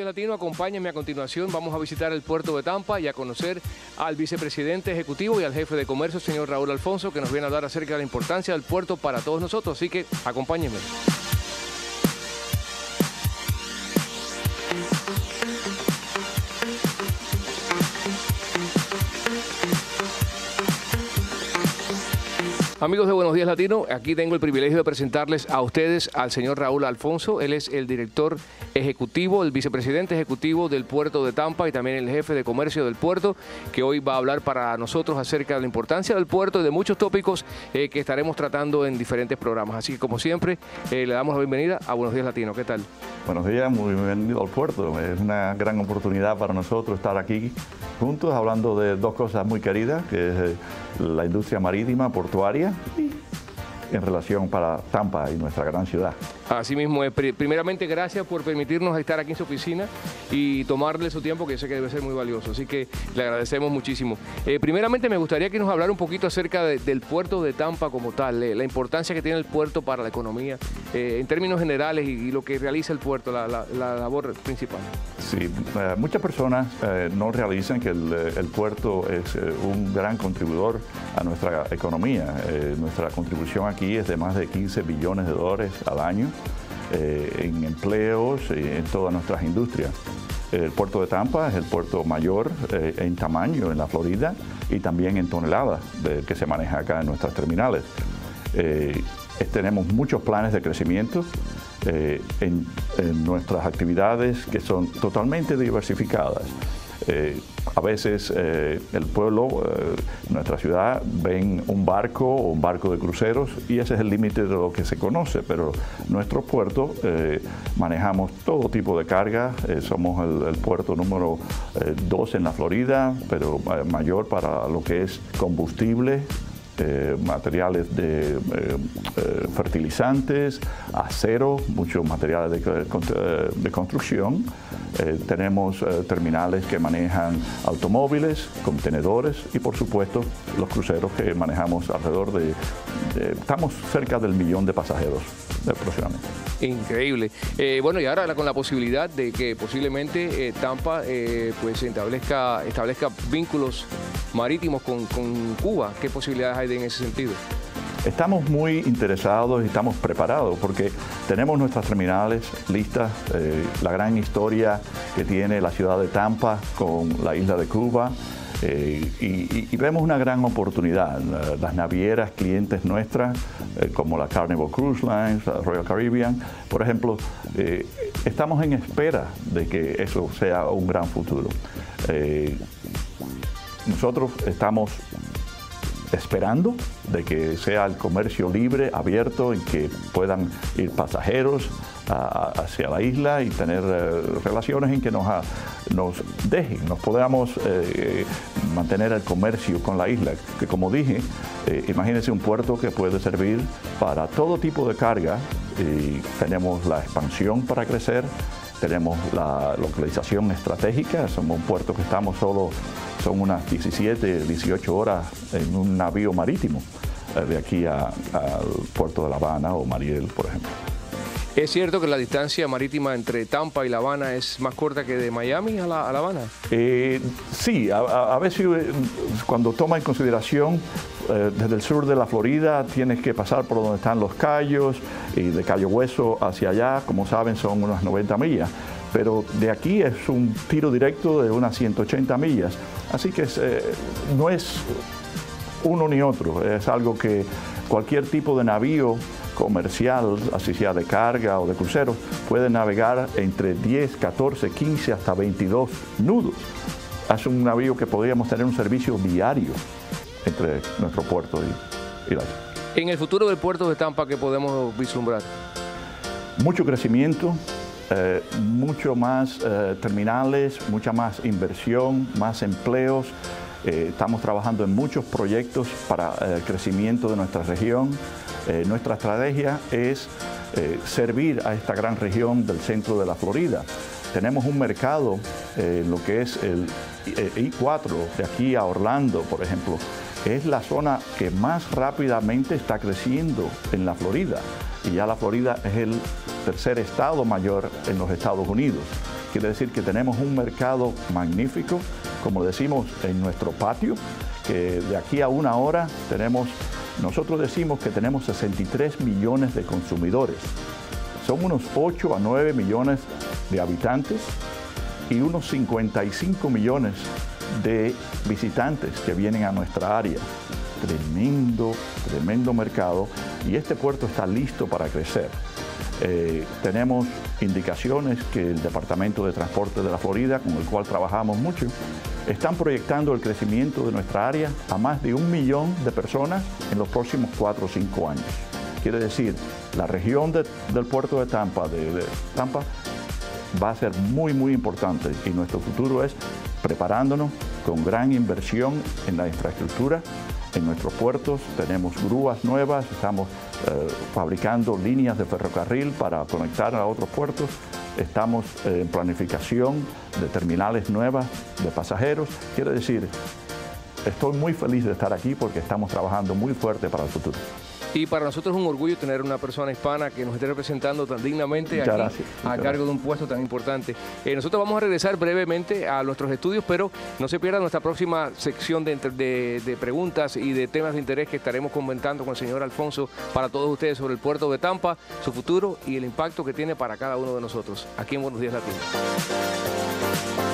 Días Latino, acompáñenme a continuación. Vamos a visitar el puerto de Tampa y a conocer al vicepresidente ejecutivo y al jefe de comercio, señor Raúl Alfonso, que nos viene a hablar acerca de la importancia del puerto para todos nosotros. Así que acompáñenme. Amigos de Buenos Días Latino, aquí tengo el privilegio de presentarles a ustedes al señor Raúl Alfonso. Él es el director ejecutivo, el vicepresidente ejecutivo del puerto de Tampa y también el jefe de comercio del puerto, que hoy va a hablar para nosotros acerca de la importancia del puerto y de muchos tópicos que estaremos tratando en diferentes programas. Así que, como siempre, le damos la bienvenida a Buenos Días Latino. ¿Qué tal? Buenos días, muy bienvenido al puerto. Es una gran oportunidad para nosotros estar aquí juntos hablando de dos cosas muy queridas, que es la industria marítima, portuaria, en relación para Tampa y nuestra gran ciudad. Así mismo, primeramente gracias por permitirnos estar aquí en su oficina y tomarle su tiempo, que yo sé que debe ser muy valioso, así que le agradecemos muchísimo. Primeramente me gustaría que nos hablara un poquito acerca del puerto de Tampa como tal, la importancia que tiene el puerto para la economía, en términos generales y lo que realiza el puerto, la labor principal. Sí, muchas personas no realizan que el puerto es un gran contribuidor a nuestra economía. Nuestra contribución aquí es de más de $15 billones al año, en empleos y en todas nuestras industrias. El puerto de Tampa es el puerto mayor en tamaño en la Florida y también en toneladas que se maneja acá en nuestras terminales. Tenemos muchos planes de crecimiento en nuestras actividades que son totalmente diversificadas. A veces el pueblo, nuestra ciudad, ven un barco o un barco de cruceros y ese es el límite de lo que se conoce, pero nuestro puerto manejamos todo tipo de carga. Somos el puerto número 2 en la Florida, pero mayor para lo que es combustible, materiales de fertilizantes, acero, muchos materiales de construcción. Tenemos terminales que manejan automóviles, contenedores y, por supuesto, los cruceros que manejamos alrededor de estamos cerca del 1 millón de pasajeros aproximadamente. Increíble. Bueno, y ahora con la posibilidad de que posiblemente Tampa pues establezca vínculos marítimos con Cuba, ¿qué posibilidades hay en ese sentido? Estamos muy interesados y estamos preparados porque tenemos nuestras terminales listas, la gran historia que tiene la ciudad de Tampa con la isla de Cuba, y vemos una gran oportunidad. Las navieras clientes nuestras, como la Carnival Cruise Lines, la Royal Caribbean, por ejemplo, estamos en espera de que eso sea un gran futuro. Nosotros estamos esperando de que sea el comercio libre, abierto, en que puedan ir pasajeros hacia la isla y tener relaciones en que nos dejen, nos podamos mantener el comercio con la isla, que, como dije, imagínense un puerto que puede servir para todo tipo de carga. Y tenemos la expansión para crecer, tenemos la localización estratégica. Somos un puerto que estamos solo, son unas 17, 18 horas en un navío marítimo de aquí al puerto de La Habana o Mariel, por ejemplo. ¿Es cierto que la distancia marítima entre Tampa y La Habana es más corta que de Miami a La Habana? Sí, a veces cuando toma en consideración desde el sur de la Florida tienes que pasar por donde están los Cayos y de Cayo Hueso hacia allá, como saben, son unas 90 millas. Pero de aquí es un tiro directo de unas 180 millas. Así que no es uno ni otro, es algo que cualquier tipo de navío comercial, así sea de carga o de cruceros, puede navegar entre 10, 14, 15 hasta 22 nudos. Es un navío que podríamos tener un servicio diario entre nuestro puerto y la isla. En el futuro del puerto de Tampa, ¿qué podemos vislumbrar? Mucho crecimiento. Mucho más terminales, mucha más inversión, más empleos. Estamos trabajando en muchos proyectos para el crecimiento de nuestra región. Nuestra estrategia es servir a esta gran región del centro de la Florida. Tenemos un mercado, lo que es el I4, de aquí a Orlando, por ejemplo. Es la zona que más rápidamente está creciendo en la Florida. Y ya la Florida es el tercer estado mayor en los Estados Unidos. Quiere decir que tenemos un mercado magnífico, como decimos, en nuestro patio, que de aquí a una hora tenemos, nosotros decimos que tenemos 63 millones de consumidores. Son unos 8 a 9 millones de habitantes y unos 55 millones de visitantes que vienen a nuestra área. Tremendo, tremendo mercado, y este puerto está listo para crecer. Tenemos indicaciones que el Departamento de Transporte de la Florida, con el cual trabajamos mucho, están proyectando el crecimiento de nuestra área a más de 1 millón de personas en los próximos 4 o 5 años. Quiere decir, la región del puerto de Tampa, va a ser muy, muy importante, y nuestro futuro es preparándonos con gran inversión en la infraestructura. En nuestros puertos tenemos grúas nuevas, estamos fabricando líneas de ferrocarril para conectar a otros puertos, estamos en planificación de terminales nuevas de pasajeros. Quiere decir, estoy muy feliz de estar aquí porque estamos trabajando muy fuerte para el futuro. Y para nosotros es un orgullo tener una persona hispana que nos esté representando tan dignamente aquí, a cargo de un puesto tan importante. Nosotros vamos a regresar brevemente a nuestros estudios, pero no se pierda nuestra próxima sección de preguntas y de temas de interés que estaremos comentando con el señor Alfonso para todos ustedes sobre el puerto de Tampa, su futuro y el impacto que tiene para cada uno de nosotros. Aquí en Buenos Días Latino.